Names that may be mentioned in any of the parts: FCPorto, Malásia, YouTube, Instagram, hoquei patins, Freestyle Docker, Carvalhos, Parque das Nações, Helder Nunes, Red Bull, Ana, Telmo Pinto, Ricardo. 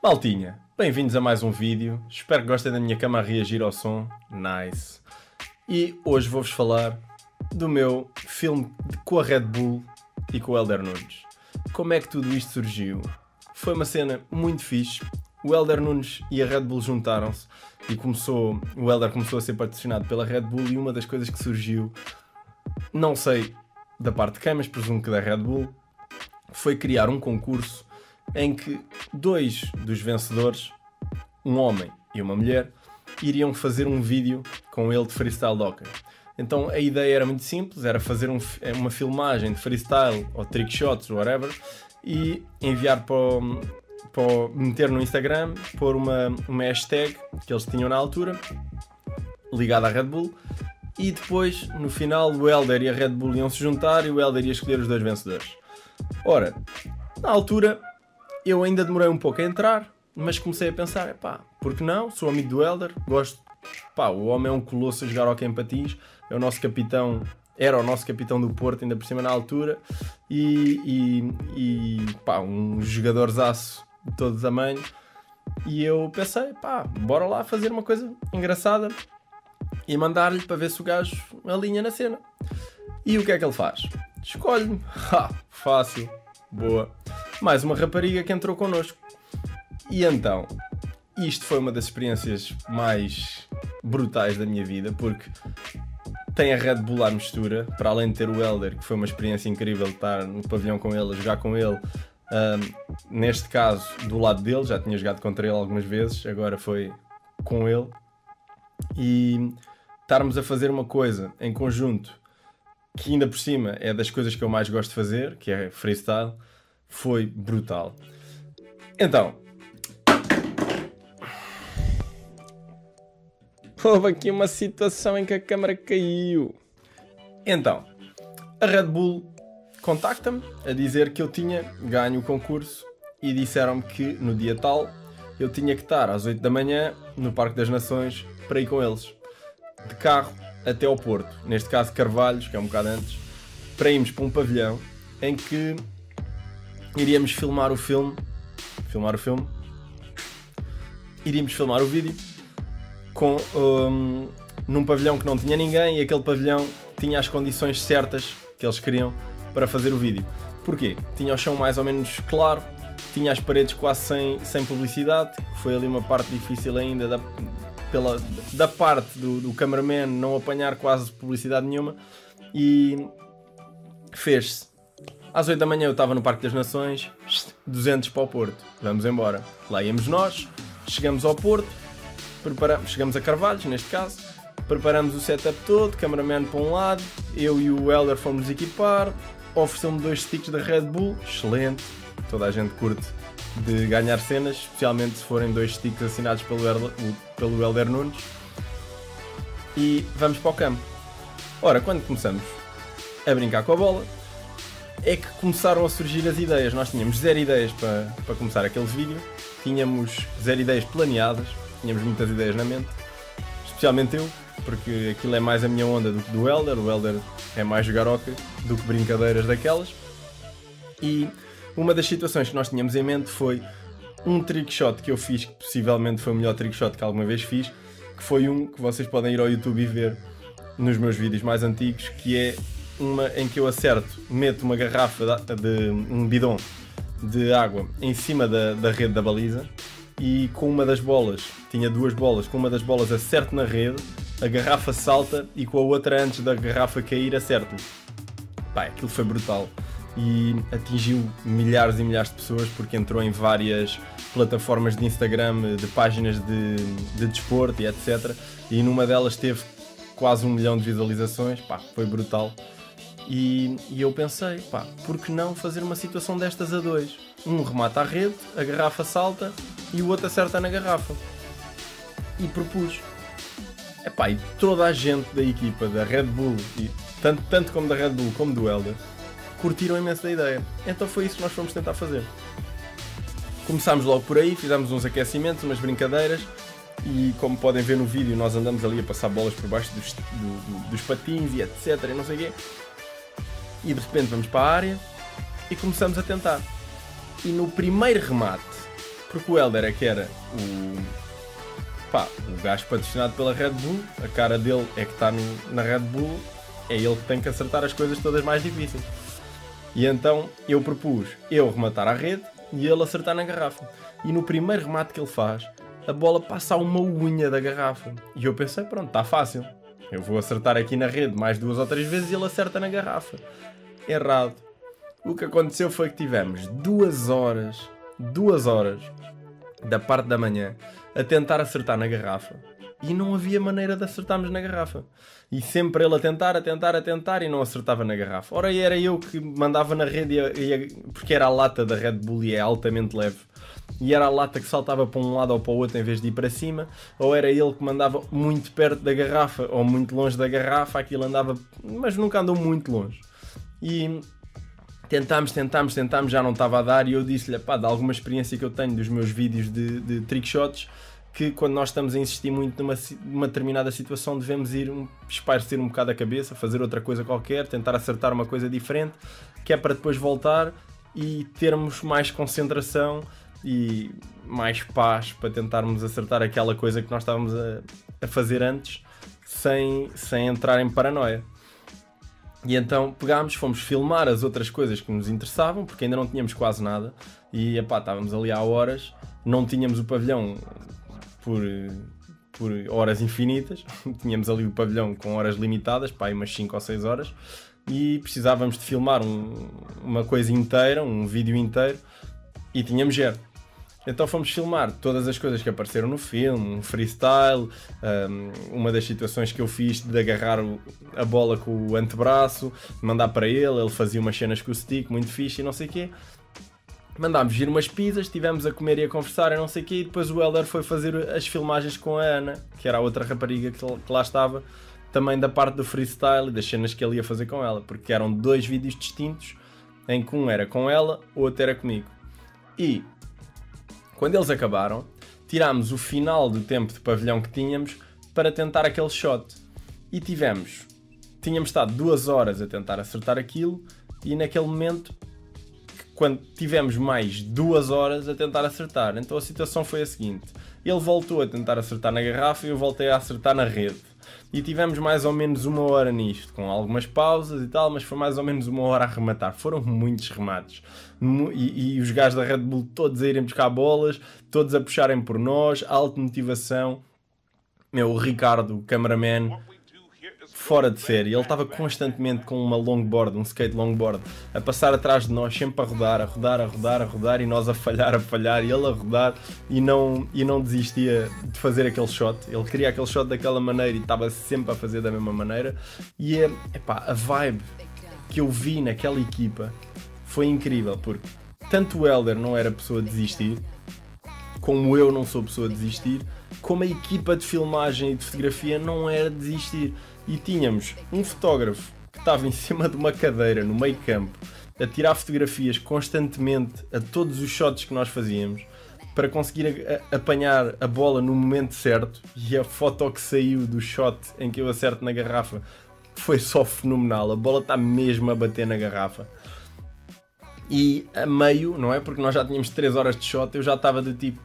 Maltinha, bem-vindos a mais um vídeo. Espero que gostem da minha cama a reagir ao som. Nice! E hoje vou-vos falar do meu filme com a Red Bull e com o Helder Nunes. Como é que tudo isto surgiu? Foi uma cena muito fixe. O Helder Nunes e a Red Bull juntaram-se e o Helder começou a ser patrocinado pela Red Bull, e uma das coisas que surgiu, não sei da parte de quem, mas presumo que da Red Bull, foi criar um concurso em que dois dos vencedores, um homem e uma mulher, iriam fazer um vídeo com ele de Freestyle Docker. Então a ideia era muito simples, era fazer uma filmagem de freestyle ou trick shots, whatever, e enviar para meter no Instagram, pôr uma hashtag que eles tinham na altura, ligada à Red Bull, e depois no final o Helder e a Red Bull iam se juntar e o Helder ia escolher os dois vencedores. Ora, na altura eu ainda demorei um pouco a entrar, mas comecei a pensar, pá, porque não? Sou amigo do Helder, gosto, pá, o homem é um colosso a jogar hockey em patins, é o nosso capitão, era o nosso capitão do Porto ainda por cima na altura, e pá, um jogadorzaço de todo tamanho, e eu pensei, pá, bora lá fazer uma coisa engraçada e mandar-lhe para ver se o gajo alinha na cena. E o que é que ele faz? Escolhe-me, fácil, boa, mais uma rapariga que entrou connosco. E então, isto foi uma das experiências mais brutais da minha vida, porque tem a Red Bull à mistura, para além de ter o Helder, que foi uma experiência incrível estar no pavilhão com ele, a jogar com ele. Neste caso, do lado dele, já tinha jogado contra ele algumas vezes, agora foi com ele, e estarmos a fazer uma coisa em conjunto que ainda por cima é das coisas que eu mais gosto de fazer, que é freestyle, foi brutal. Então, houve aqui uma situação em que a câmara caiu. Então, a Red Bull contacta-me a dizer que eu tinha ganho o concurso, e disseram-me que no dia tal eu tinha que estar às 8 da manhã no Parque das Nações para ir com eles, de carro até ao Porto, neste caso Carvalhos, que é um bocado antes, para irmos para um pavilhão em que iríamos filmar o filme, iríamos filmar o vídeo num pavilhão que não tinha ninguém, e aquele pavilhão tinha as condições certas que eles queriam para fazer o vídeo. Porquê? Tinha o chão mais ou menos claro, tinha as paredes quase sem publicidade, foi ali uma parte difícil ainda da parte do cameraman não apanhar quase publicidade nenhuma, e fez-se. Às 8 da manhã eu estava no Parque das Nações, 200 para o Porto, vamos embora. Lá íamos nós, chegamos ao Porto, chegamos a Carvalhos, neste caso, preparamos o setup todo, cameraman para um lado, eu e o Helder fomos equipar, ofereceu-me dois sticks da Red Bull, excelente, toda a gente curte de ganhar cenas, especialmente se forem dois sticks assinados pelo Helder Nunes, e vamos para o campo. Ora, quando começamos a brincar com a bola, é que começaram a surgir as ideias. Nós tínhamos zero ideias para começar aquele vídeo, tínhamos zero ideias planeadas, tínhamos muitas ideias na mente, especialmente eu, porque aquilo é mais a minha onda do que do Helder. O Helder é mais jogar hockey do que brincadeiras daquelas, e uma das situações que nós tínhamos em mente foi um trickshot que eu fiz, que possivelmente foi o melhor trickshot que alguma vez fiz, que foi um que vocês podem ir ao YouTube e ver nos meus vídeos mais antigos, que é uma em que eu acerto, meto uma garrafa um bidão de água em cima da rede da baliza, e com uma das bolas, tinha duas bolas, com uma das bolas acerto na rede, a garrafa salta, e com a outra, antes da garrafa cair, acerto. Pá, aquilo foi brutal, e atingiu milhares e milhares de pessoas, porque entrou em várias plataformas de Instagram, de páginas de desporto e etc, e numa delas teve quase 1 milhão de visualizações. Pá, foi brutal. E eu pensei, pá, por que não fazer uma situação destas a dois? Um remata a rede, a garrafa salta, e o outro acerta na garrafa. E propus. Epá, e toda a gente da equipa da Red Bull, e tanto como da Red Bull como do Helder, curtiram imenso da ideia. Então foi isso que nós fomos tentar fazer. Começámos logo por aí, fizemos uns aquecimentos, umas brincadeiras, e como podem ver no vídeo, nós andamos ali a passar bolas por baixo dos patins e etc, e não sei o quê. E de repente vamos para a área e começamos a tentar. E no primeiro remate Porque o Helder é que era o gajo patrocinado pela Red Bull, a cara dele é que está na Red Bull, é ele que tem que acertar as coisas todas mais difíceis. E então eu propus eu rematar à rede e ele acertar na garrafa. E no primeiro remate que ele faz, a bola passa a uma unha da garrafa. E eu pensei, pronto, está fácil. Eu vou acertar aqui na rede mais 2 ou 3 vezes e ele acerta na garrafa. Errado. O que aconteceu foi que tivemos 2 horas da parte da manhã a tentar acertar na garrafa e não havia maneira de acertarmos na garrafa. E sempre ele a tentar e não acertava na garrafa. Ora, era eu que mandava na rede porque era a lata da Red Bull e é altamente leve. E era a lata que saltava para um lado ou para o outro em vez de ir para cima, ou era ele que mandava muito perto da garrafa ou muito longe da garrafa, aquilo andava, mas nunca andou muito longe. E tentámos, já não estava a dar, e eu disse-lhe, pá, de alguma experiência que eu tenho dos meus vídeos de trickshots, que quando nós estamos a insistir muito numa determinada situação devemos ir espairecer um bocado a cabeça, fazer outra coisa qualquer, tentar acertar uma coisa diferente, que é para depois voltar e termos mais concentração e mais paz para tentarmos acertar aquela coisa que nós estávamos a fazer antes, sem entrar em paranoia. E então pegámos, fomos filmar as outras coisas que nos interessavam, porque ainda não tínhamos quase nada, e epá, estávamos ali há horas, não tínhamos o pavilhão por horas infinitas, tínhamos ali o pavilhão com horas limitadas, pá, umas 5 ou 6 horas, e precisávamos de filmar uma coisa inteira, um vídeo inteiro, e tínhamos gero. Então fomos filmar todas as coisas que apareceram no filme, um freestyle, uma das situações que eu fiz de agarrar a bola com o antebraço, mandar para ele fazia umas cenas com o stick, muito fixe e não sei o quê. Mandámos vir umas pizzas, estivemos a comer e a conversar e não sei o quê, e depois o Helder foi fazer as filmagens com a Ana, que era a outra rapariga que lá estava, também da parte do freestyle e das cenas que ele ia fazer com ela, porque eram 2 vídeos distintos, em que um era com ela, o outro era comigo. E quando eles acabaram, tirámos o final do tempo de pavilhão que tínhamos para tentar aquele shot. E tínhamos estado 2 horas a tentar acertar aquilo, e naquele momento, quando tivemos mais 2 horas a tentar acertar, então a situação foi a seguinte: ele voltou a tentar acertar na garrafa e eu voltei a acertar na rede. E tivemos mais ou menos 1 hora nisto, com algumas pausas e tal, mas foi mais ou menos 1 hora a rematar. Foram muitos remates. E os gajos da Red Bull todos a irem buscar bolas, todos a puxarem por nós, alta motivação. Meu, o Ricardo, o cameraman, fora de série. Ele estava constantemente com uma longboard, um skate longboard, a passar atrás de nós, sempre a rodar, e nós a falhar, e ele a rodar, e não desistia de fazer aquele shot. Ele queria aquele shot daquela maneira e estava sempre a fazer da mesma maneira. E epá, a vibe que eu vi naquela equipa foi incrível, porque tanto o Helder não era pessoa a desistir, como eu não sou pessoa a desistir, como a equipa de filmagem e de fotografia não era desistir. E tínhamos um fotógrafo que estava em cima de uma cadeira no meio campo a tirar fotografias constantemente a todos os shots que nós fazíamos para conseguir apanhar a bola no momento certo, e a foto que saiu do shot em que eu acerto na garrafa foi só fenomenal. A bola está mesmo a bater na garrafa. E a meio, não é? Porque nós já tínhamos 3 horas de shot, eu já estava do tipo,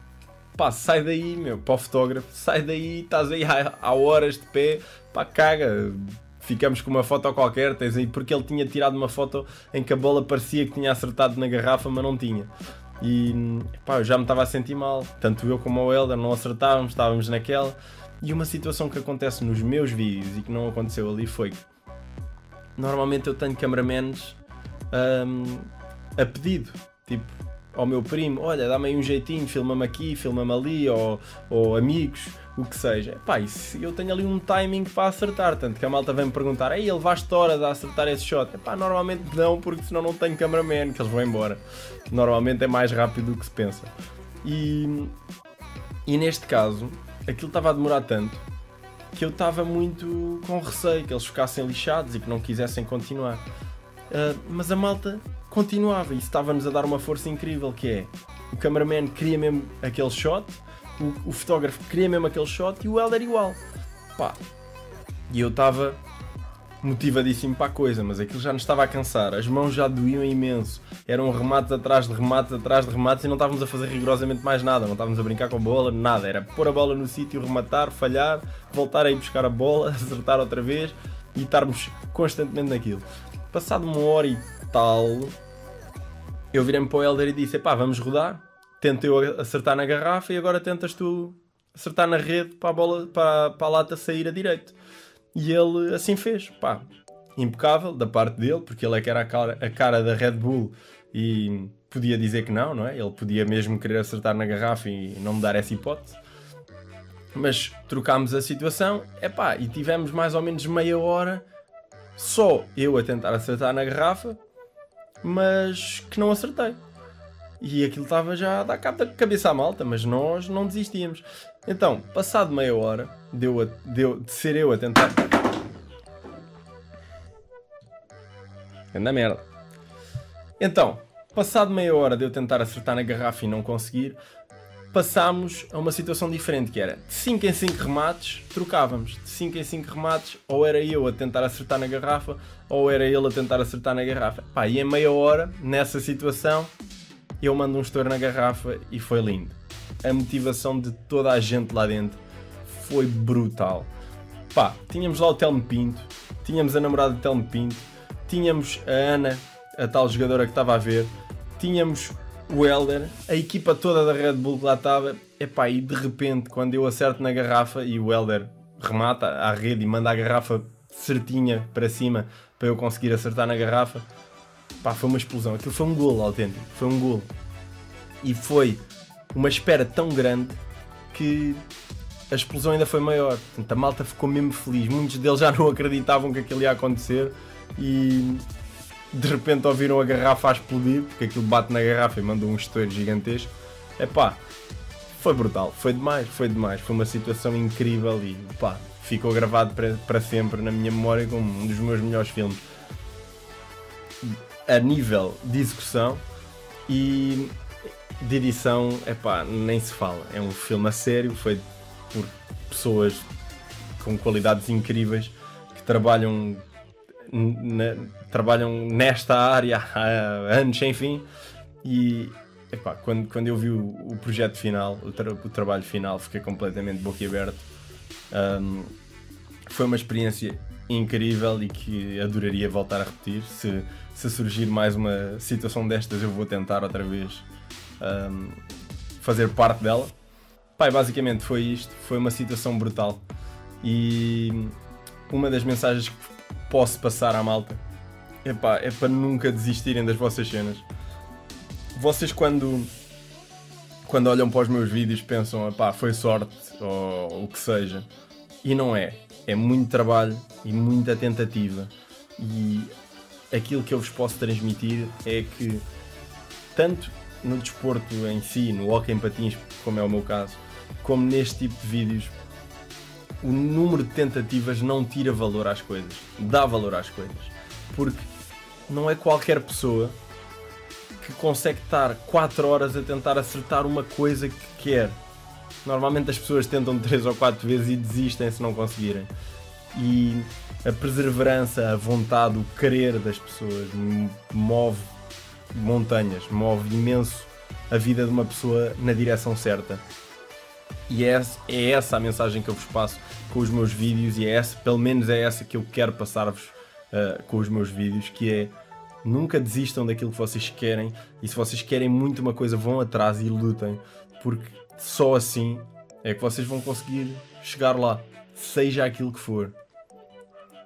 pá, sai daí, meu, para o fotógrafo, sai daí, estás aí há horas de pé, pá, caga, ficamos com uma foto qualquer, tens aí, porque ele tinha tirado uma foto em que a bola parecia que tinha acertado na garrafa, mas não tinha. E, pá, eu já me estava a sentir mal, tanto eu como o Helder, não acertávamos, estávamos naquela. E uma situação que acontece nos meus vídeos e que não aconteceu ali foi que, normalmente eu tenho cameramans a pedido, tipo, ao meu primo, olha, dá-me aí um jeitinho, filma-me aqui, filma-me ali, ou amigos, o que seja. Pá, isso, eu tenho ali um timing para acertar, tanto que a malta vem-me perguntar, ei, ele levaste horas a acertar esse shot? Pá, normalmente não, porque senão não tenho cameraman, que eles vão embora. Normalmente é mais rápido do que se pensa. E neste caso, aquilo estava a demorar tanto, que eu estava muito com receio que eles ficassem lixados e que não quisessem continuar. Mas a malta continuava, e estava-nos a dar uma força incrível, que é, o cameraman queria mesmo aquele shot, o fotógrafo queria mesmo aquele shot, e o Helder igual. Pá, e eu estava motivadíssimo para a coisa, mas aquilo já nos estava a cansar, as mãos já doíam imenso, eram remates atrás de remates atrás de remates e não estávamos a fazer rigorosamente mais nada, não estávamos a brincar com a bola, nada, era pôr a bola no sítio, rematar, falhar, voltar a ir buscar a bola, acertar outra vez e estarmos constantemente naquilo. Passado uma hora e tal, eu virei-me para o Helder e disse, epá, vamos rodar, tento eu acertar na garrafa e agora tentas tu acertar na rede para a bola, para a lata sair a direito. E ele assim fez, pá, impecável da parte dele, porque ele é que era a cara da Red Bull e podia dizer que não, não é? Ele podia mesmo querer acertar na garrafa e não me dar essa hipótese. Mas trocámos a situação, epá, e tivemos mais ou menos meia hora só eu a tentar acertar na garrafa, mas que não acertei. E aquilo estava já a dar cabo da cabeça à malta, mas nós não desistíamos. Então, passado meia hora, de ser eu a tentar... Anda merda. Então, passado meia hora de eu tentar acertar na garrafa e não conseguir, passámos a uma situação diferente, que era de 5 em 5 remates, trocávamos. De 5 em 5 remates, ou era eu a tentar acertar na garrafa, ou era ele a tentar acertar na garrafa. Pá, e em meia hora, nessa situação... eu mando um estouro na garrafa e foi lindo. A motivação de toda a gente lá dentro foi brutal. Pá, tínhamos lá o Telmo Pinto, tínhamos a namorada do Telmo Pinto, tínhamos a Ana, a tal jogadora que estava a ver, tínhamos o Helder, a equipa toda da Red Bull que lá estava. Epá, e de repente, quando eu acerto na garrafa e o Helder remata à rede e manda a garrafa certinha para cima para eu conseguir acertar na garrafa, pá, foi uma explosão, aquilo foi um golo autêntico, foi um golo. E foi uma espera tão grande que a explosão ainda foi maior. Portanto, a malta ficou mesmo feliz, muitos deles já não acreditavam que aquilo ia acontecer e de repente ouviram a garrafa a explodir, porque aquilo bate na garrafa e mandou um estouro gigantesco. Epá, foi brutal, foi demais, foi demais, foi uma situação incrível e pá, ficou gravado para sempre na minha memória como um dos meus melhores filmes. A nível de execução e de edição, epá, nem se fala. É um filme a sério, feito por pessoas com qualidades incríveis que trabalham nesta área há anos, enfim. E epá, quando eu vi o projeto final, o trabalho final, fiquei completamente boquiaberto. Foi uma experiência incrível e que adoraria voltar a repetir. Se surgir mais uma situação destas, eu vou tentar outra vez fazer parte dela. Pai, basicamente foi isto, foi uma situação brutal e uma das mensagens que posso passar à malta, epá, é para nunca desistirem das vossas cenas. Vocês quando olham para os meus vídeos pensam, epá, foi sorte ou o que seja, e não é. É muito trabalho e muita tentativa, e aquilo que eu vos posso transmitir é que tanto no desporto em si, no hockey em patins, como é o meu caso, como neste tipo de vídeos, o número de tentativas não tira valor às coisas, dá valor às coisas, porque não é qualquer pessoa que consegue estar 4 horas a tentar acertar uma coisa que quer. Normalmente as pessoas tentam 3 ou 4 vezes e desistem se não conseguirem. E a perseverança, a vontade, o querer das pessoas move montanhas, move imenso a vida de uma pessoa na direção certa. E é essa a mensagem que eu vos passo com os meus vídeos, e é essa, pelo menos é essa que eu quero passar-vos com os meus vídeos, que é: nunca desistam daquilo que vocês querem, e se vocês querem muito uma coisa, vão atrás e lutem, porque só assim é que vocês vão conseguir chegar lá, seja aquilo que for.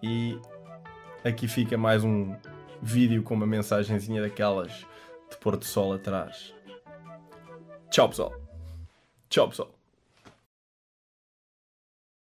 E aqui fica mais um vídeo com uma mensagenzinha daquelas de pôr do sol atrás. Tchau pessoal. Tchau pessoal.